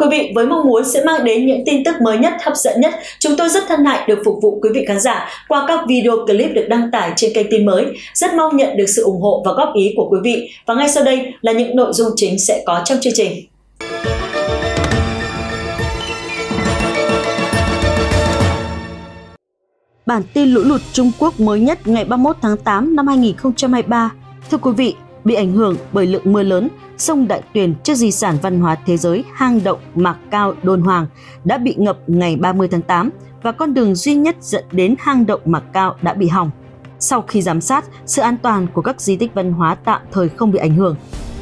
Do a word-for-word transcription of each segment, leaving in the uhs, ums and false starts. quý vị, với mong muốn sẽ mang đến những tin tức mới nhất, hấp dẫn nhất, chúng tôi rất hân hạnh được phục vụ quý vị khán giả qua các video clip được đăng tải trên kênh Tin Mới. Rất mong nhận được sự ủng hộ và góp ý của quý vị. Và ngay sau đây là những nội dung chính sẽ có trong chương trình. Bản tin lũ lụt Trung Quốc mới nhất ngày ba mươi mốt tháng tám năm hai nghìn không trăm hai mươi ba. Thưa quý vị, bị ảnh hưởng bởi lượng mưa lớn, sông Đại Tuyền, trước di sản văn hóa thế giới Hang Động Mạc Cao Đôn Hoàng, đã bị ngập ngày ba mươi tháng tám và con đường duy nhất dẫn đến Hang Động Mạc Cao đã bị hỏng. Sau khi giám sát, sự an toàn của các di tích văn hóa tạm thời không bị ảnh hưởng.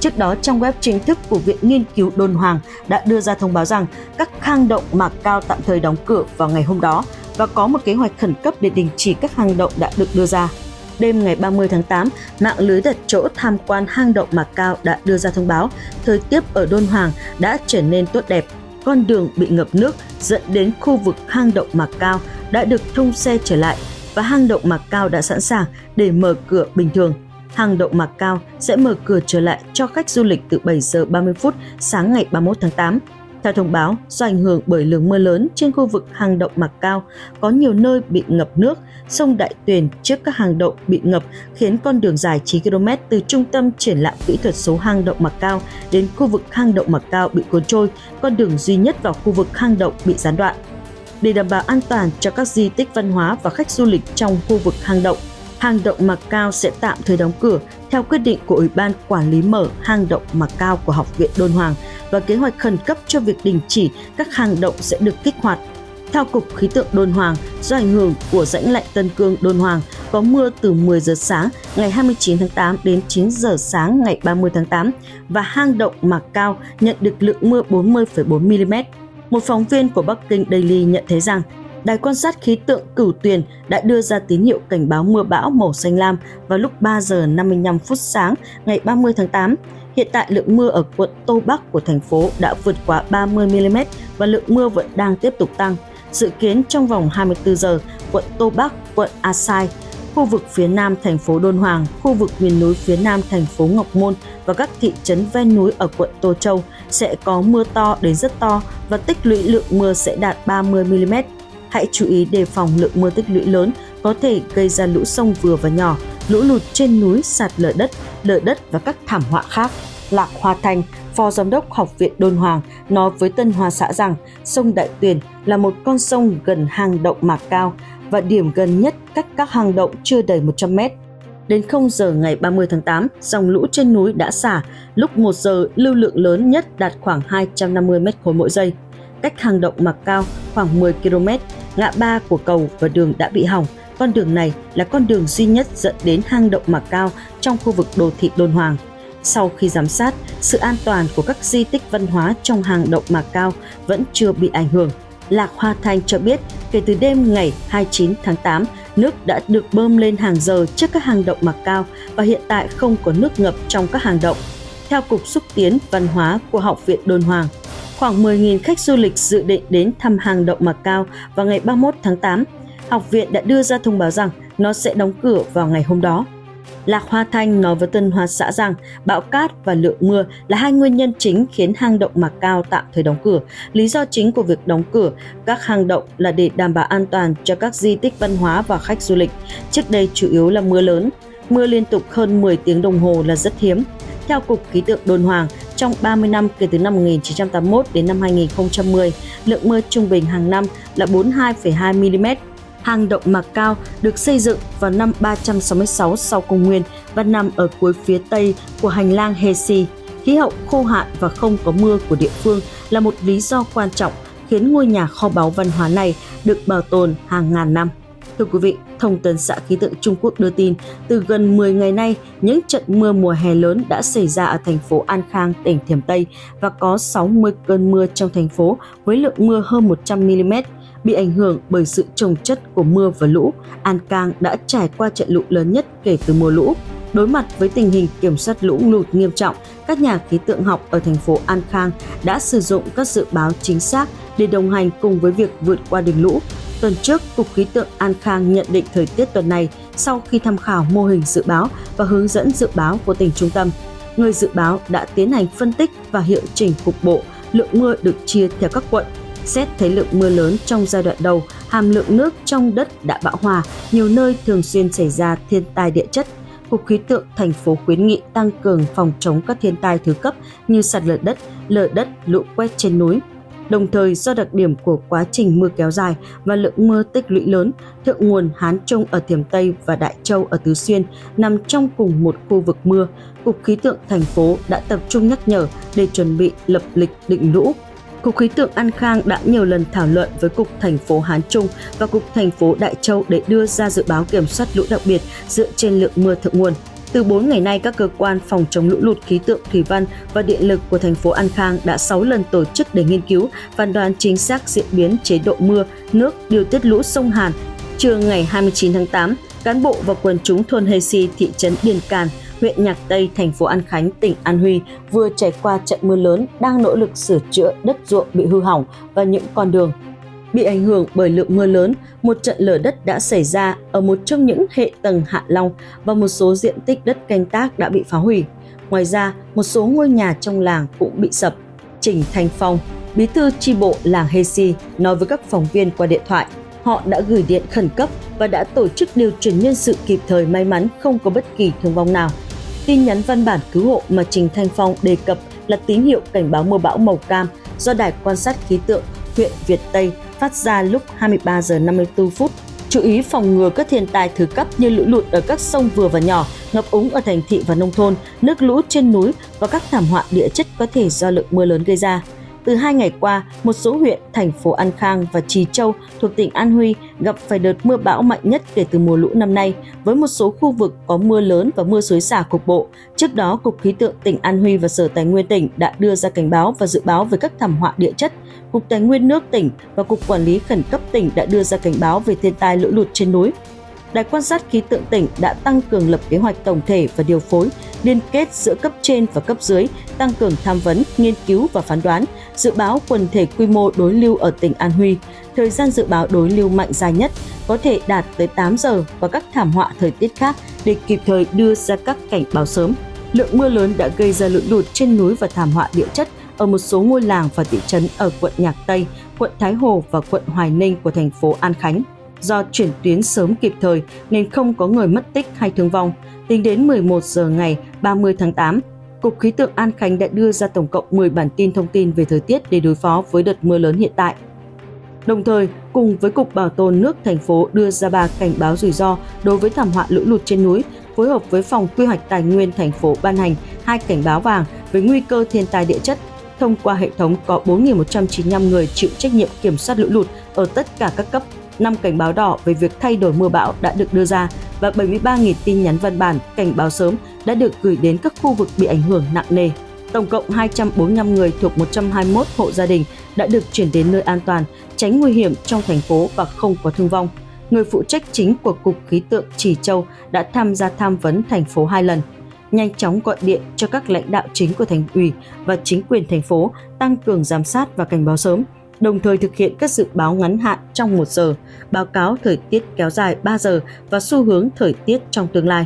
Trước đó, trong web chính thức của Viện Nghiên cứu Đôn Hoàng đã đưa ra thông báo rằng các hang động Mạc Cao tạm thời đóng cửa vào ngày hôm đó và có một kế hoạch khẩn cấp để đình chỉ các hang động đã được đưa ra. Đêm ngày ba mươi tháng tám, mạng lưới đặt chỗ tham quan hang động Mạc Cao đã đưa ra thông báo thời tiết ở Đôn Hoàng đã trở nên tốt đẹp. Con đường bị ngập nước dẫn đến khu vực hang động Mạc Cao đã được thông xe trở lại và hang động Mạc Cao đã sẵn sàng để mở cửa bình thường. Hang động Mạc Cao sẽ mở cửa trở lại cho khách du lịch từ bảy giờ ba mươi phút sáng ngày ba mươi mốt tháng tám. Theo thông báo, do ảnh hưởng bởi lượng mưa lớn trên khu vực hang động Mạc Cao, có nhiều nơi bị ngập nước, sông Đại Tuyền trước các hang động bị ngập khiến con đường dài chín ki lô mét từ trung tâm triển lãm kỹ thuật số hang động Mạc Cao đến khu vực hang động Mạc Cao bị cuốn trôi, con đường duy nhất vào khu vực hang động bị gián đoạn. Để đảm bảo an toàn cho các di tích văn hóa và khách du lịch trong khu vực hang động, hang động Mạc Cao sẽ tạm thời đóng cửa theo quyết định của Ủy ban Quản lý mở hang động Mạc Cao của Học viện Đôn Hoàng và kế hoạch khẩn cấp cho việc đình chỉ các hang động sẽ được kích hoạt. Theo Cục Khí tượng Đôn Hoàng, do ảnh hưởng của rãnh lạnh Tân Cương Đôn Hoàng, có mưa từ mười giờ sáng ngày hai mươi chín tháng tám đến chín giờ sáng ngày ba mươi tháng tám và hang động Mạc Cao nhận được lượng mưa bốn mươi phẩy bốn mi-li-mét. Một phóng viên của Bắc Kinh Daily nhận thấy rằng Đài quan sát khí tượng Cửu Tuyền đã đưa ra tín hiệu cảnh báo mưa bão màu xanh lam vào lúc ba giờ năm mươi lăm phút sáng ngày ba mươi tháng tám. Hiện tại, lượng mưa ở quận Tô Bắc của thành phố đã vượt quá ba mươi mi-li-mét và lượng mưa vẫn đang tiếp tục tăng. Dự kiến trong vòng hai mươi tư giờ, quận Tô Bắc, quận A-Sai, khu vực phía nam thành phố Đôn Hoàng, khu vực miền núi phía nam thành phố Ngọc Môn và các thị trấn ven núi ở quận Tô Châu sẽ có mưa to đến rất to và tích lũy lượng mưa sẽ đạt ba mươi mi-li-mét. Hãy chú ý đề phòng lượng mưa tích lũy lớn có thể gây ra lũ sông vừa và nhỏ, lũ lụt trên núi, sạt lở đất, lở đất và các thảm họa khác. Lạc Hoa Thanh, Phó Giám đốc Học viện Đôn Hoàng, nói với Tân Hoa Xã rằng sông Đại Tuyền là một con sông gần hang động Mạc Cao và điểm gần nhất cách các hang động chưa đầy một trăm mét. Đến không giờ ngày ba mươi tháng tám, dòng lũ trên núi đã xả, lúc một giờ lưu lượng lớn nhất đạt khoảng hai trăm năm mươi mét khối mỗi giây. Cách hang động Mạc Cao khoảng mười ki lô mét, ngã ba của cầu và đường đã bị hỏng. Con đường này là con đường duy nhất dẫn đến hang động Mạc Cao trong khu vực đô thị Đôn Hoàng. Sau khi giám sát, sự an toàn của các di tích văn hóa trong hang động Mạc Cao vẫn chưa bị ảnh hưởng. Lạc Hoa Thanh cho biết, kể từ đêm ngày hai mươi chín tháng tám, nước đã được bơm lên hàng giờ trước các hang động Mạc Cao và hiện tại không có nước ngập trong các hang động. Theo Cục Xúc tiến Văn hóa của Học viện Đôn Hoàng, khoảng mười nghìn khách du lịch dự định đến thăm hang động Mạc Cao vào ngày ba mươi mốt tháng tám. Học viện đã đưa ra thông báo rằng nó sẽ đóng cửa vào ngày hôm đó. Lạc Hoa Thanh nói với Tân Hoa Xã rằng bão cát và lượng mưa là hai nguyên nhân chính khiến hang động Mạc Cao tạm thời đóng cửa. Lý do chính của việc đóng cửa các hang động là để đảm bảo an toàn cho các di tích văn hóa và khách du lịch. Trước đây chủ yếu là mưa lớn. Mưa liên tục hơn mười tiếng đồng hồ là rất hiếm. Theo Cục Khí tượng Đôn Hoàng, trong ba mươi năm kể từ năm một nghìn chín trăm tám mươi mốt đến năm hai nghìn không trăm mười, lượng mưa trung bình hàng năm là bốn mươi hai phẩy hai mi-li-mét. Hang động Mạc Cao được xây dựng vào năm ba trăm sáu mươi sáu sau Công nguyên và nằm ở cuối phía tây của hành lang Hexi. Khí hậu khô hạn và không có mưa của địa phương là một lý do quan trọng khiến ngôi nhà kho báu văn hóa này được bảo tồn hàng ngàn năm. Thưa quý vị, Thông tấn xã khí tượng Trung Quốc đưa tin, từ gần mười ngày nay, những trận mưa mùa hè lớn đã xảy ra ở thành phố An Khang, tỉnh Thiểm Tây và có sáu mươi cơn mưa trong thành phố với lượng mưa hơn một trăm mi-li-mét. Bị ảnh hưởng bởi sự chồng chất của mưa và lũ, An Khang đã trải qua trận lũ lớn nhất kể từ mùa lũ. Đối mặt với tình hình kiểm soát lũ lụt nghiêm trọng, các nhà khí tượng học ở thành phố An Khang đã sử dụng các dự báo chính xác để đồng hành cùng với việc vượt qua đỉnh lũ. Tuần trước, Cục Khí tượng An Khang nhận định thời tiết tuần này sau khi tham khảo mô hình dự báo và hướng dẫn dự báo của tỉnh trung tâm. Người dự báo đã tiến hành phân tích và hiệu chỉnh cục bộ lượng mưa được chia theo các quận. Xét thấy lượng mưa lớn trong giai đoạn đầu, hàm lượng nước trong đất đã bão hòa, nhiều nơi thường xuyên xảy ra thiên tai địa chất. Cục Khí tượng thành phố khuyến nghị tăng cường phòng chống các thiên tai thứ cấp như sạt lở đất, lở đất, lũ quét trên núi. Đồng thời, do đặc điểm của quá trình mưa kéo dài và lượng mưa tích lũy lớn, thượng nguồn Hán Trung ở Thiểm Tây và Đại Châu ở Tứ Xuyên nằm trong cùng một khu vực mưa, Cục Khí tượng thành phố đã tập trung nhắc nhở để chuẩn bị lập lịch định lũ. Cục Khí tượng An Khang đã nhiều lần thảo luận với Cục thành phố Hán Trung và Cục thành phố Đại Châu để đưa ra dự báo kiểm soát lũ đặc biệt dựa trên lượng mưa thượng nguồn. Từ bốn ngày nay, các cơ quan phòng chống lũ lụt, khí tượng thủy văn và điện lực của thành phố An Khang đã sáu lần tổ chức để nghiên cứu, phán đoán chính xác diễn biến chế độ mưa, nước, điều tiết lũ sông Hàn. Trưa ngày hai mươi chín tháng tám, cán bộ và quần chúng thôn Hê Si, thị trấn Điền Càn, huyện Nhạc Tây, thành phố An Khánh, tỉnh An Huy vừa trải qua trận mưa lớn, đang nỗ lực sửa chữa đất ruộng bị hư hỏng và những con đường bị ảnh hưởng bởi lượng mưa lớn. Một trận lở đất đã xảy ra ở một trong những hệ tầng Hạ Long và một số diện tích đất canh tác đã bị phá hủy. Ngoài ra, một số ngôi nhà trong làng cũng bị sập. Trình Thanh Phong, bí thư chi bộ làng Hê Si, nói với các phóng viên qua điện thoại. Họ đã gửi điện khẩn cấp và đã tổ chức điều chuyển nhân sự kịp thời, may mắn không có bất kỳ thương vong nào. Tin nhắn văn bản cứu hộ mà Trình Thanh Phong đề cập là tín hiệu cảnh báo mưa bão màu cam do Đài Quan sát Khí tượng huyện Việt Tây phát ra lúc hai mươi ba giờ năm mươi tư phút. Chú ý phòng ngừa các thiên tai thứ cấp như lũ lụt ở các sông vừa và nhỏ, ngập úng ở thành thị và nông thôn, nước lũ trên núi và các thảm họa địa chất có thể do lượng mưa lớn gây ra. Từ hai ngày qua, một số huyện, thành phố An Khang và Trì Châu thuộc tỉnh An Huy gặp phải đợt mưa bão mạnh nhất kể từ mùa lũ năm nay, với một số khu vực có mưa lớn và mưa xối xả cục bộ. Trước đó, Cục Khí tượng tỉnh An Huy và Sở Tài nguyên tỉnh đã đưa ra cảnh báo và dự báo về các thảm họa địa chất. Cục Tài nguyên nước tỉnh và Cục Quản lý Khẩn cấp tỉnh đã đưa ra cảnh báo về thiên tai lũ lụt trên núi. Đài Quan sát Khí tượng tỉnh đã tăng cường lập kế hoạch tổng thể và điều phối, liên kết giữa cấp trên và cấp dưới, tăng cường tham vấn, nghiên cứu và phán đoán, dự báo quần thể quy mô đối lưu ở tỉnh An Huy. Thời gian dự báo đối lưu mạnh dài nhất có thể đạt tới tám giờ và các thảm họa thời tiết khác để kịp thời đưa ra các cảnh báo sớm. Lượng mưa lớn đã gây ra lũ lụt trên núi và thảm họa địa chất ở một số ngôi làng và thị trấn ở quận Nhạc Tây, quận Thái Hồ và quận Hoài Ninh của thành phố An Khánh. Do chuyển tuyến sớm kịp thời nên không có người mất tích hay thương vong. Tính đến mười một giờ ngày ba mươi tháng tám, Cục Khí tượng An Khánh đã đưa ra tổng cộng mười bản tin thông tin về thời tiết để đối phó với đợt mưa lớn hiện tại. Đồng thời, cùng với Cục Bảo tồn nước thành phố đưa ra ba cảnh báo rủi ro đối với thảm họa lũ lụt trên núi, phối hợp với Phòng Quy hoạch Tài nguyên thành phố ban hành hai cảnh báo vàng với nguy cơ thiên tai địa chất. Thông qua hệ thống có bốn nghìn một trăm chín mươi lăm người chịu trách nhiệm kiểm soát lũ lụt ở tất cả các cấp. năm cảnh báo đỏ về việc thay đổi mưa bão đã được đưa ra và bảy mươi ba nghìn tin nhắn văn bản cảnh báo sớm đã được gửi đến các khu vực bị ảnh hưởng nặng nề. Tổng cộng hai trăm bốn mươi lăm người thuộc một trăm hai mươi mốt hộ gia đình đã được chuyển đến nơi an toàn, tránh nguy hiểm trong thành phố và không có thương vong. Người phụ trách chính của Cục Khí tượng Trì Châu đã tham gia tham vấn thành phố hai lần. Nhanh chóng gọi điện cho các lãnh đạo chính của thành ủy và chính quyền thành phố tăng cường giám sát và cảnh báo sớm, đồng thời thực hiện các dự báo ngắn hạn trong một giờ, báo cáo thời tiết kéo dài ba giờ và xu hướng thời tiết trong tương lai.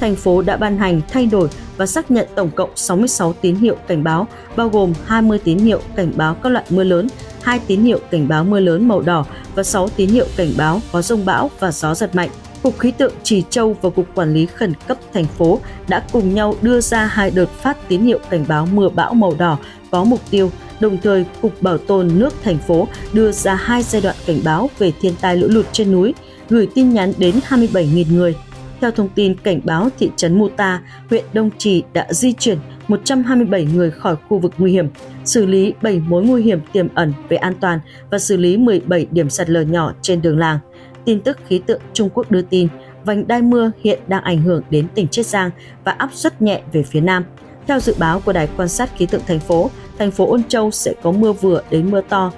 Thành phố đã ban hành, thay đổi và xác nhận tổng cộng sáu mươi sáu tín hiệu cảnh báo, bao gồm hai mươi tín hiệu cảnh báo các loại mưa lớn, hai tín hiệu cảnh báo mưa lớn màu đỏ và sáu tín hiệu cảnh báo có dông bão và gió giật mạnh. Cục Khí tượng Trì Châu và Cục Quản lý Khẩn cấp thành phố đã cùng nhau đưa ra hai đợt phát tín hiệu cảnh báo mưa bão màu đỏ có mục tiêu. Đồng thời, Cục Bảo tồn nước thành phố đưa ra hai giai đoạn cảnh báo về thiên tai lũ lụt trên núi, gửi tin nhắn đến hai mươi bảy nghìn người. Theo thông tin cảnh báo, thị trấn Muta, huyện Đông Trì đã di chuyển một trăm hai mươi bảy người khỏi khu vực nguy hiểm, xử lý bảy mối nguy hiểm tiềm ẩn về an toàn và xử lý mười bảy điểm sạt lở nhỏ trên đường làng. Tin tức khí tượng Trung Quốc đưa tin, vành đai mưa hiện đang ảnh hưởng đến tỉnh Chiết Giang và áp suất nhẹ về phía nam. Theo dự báo của Đài Quan sát Khí tượng thành phố, thành phố Ôn Châu sẽ có mưa vừa đến mưa to.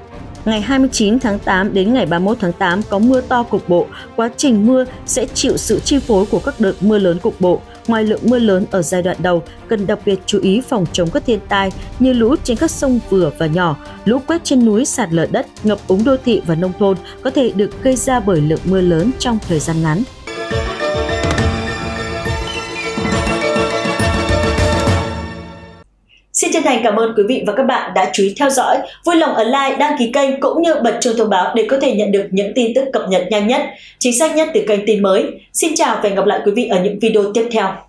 Ngày hai mươi chín tháng tám đến ngày ba mươi mốt tháng tám có mưa to cục bộ. Quá trình mưa sẽ chịu sự chi phối của các đợt mưa lớn cục bộ. Ngoài lượng mưa lớn ở giai đoạn đầu, cần đặc biệt chú ý phòng chống các thiên tai như lũ trên các sông vừa và nhỏ, lũ quét trên núi, sạt lở đất, ngập úng đô thị và nông thôn có thể được gây ra bởi lượng mưa lớn trong thời gian ngắn. Xin chân thành cảm ơn quý vị và các bạn đã chú ý theo dõi. Vui lòng ấn like, đăng ký kênh cũng như bật chuông thông báo để có thể nhận được những tin tức cập nhật nhanh nhất, chính xác nhất từ kênh tin mới. Xin chào và hẹn gặp lại quý vị ở những video tiếp theo.